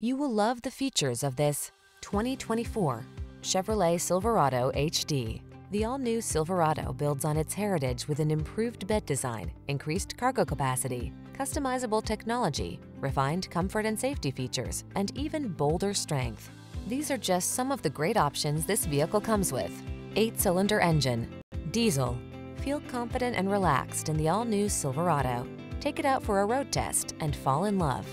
You will love the features of this 2024 Chevrolet Silverado HD. The all-new Silverado builds on its heritage with an improved bed design, increased cargo capacity, customizable technology, refined comfort and safety features, and even bolder strength. These are just some of the great options this vehicle comes with: 8-cylinder engine, diesel. Feel confident and relaxed in the all-new Silverado. Take it out for a road test and fall in love.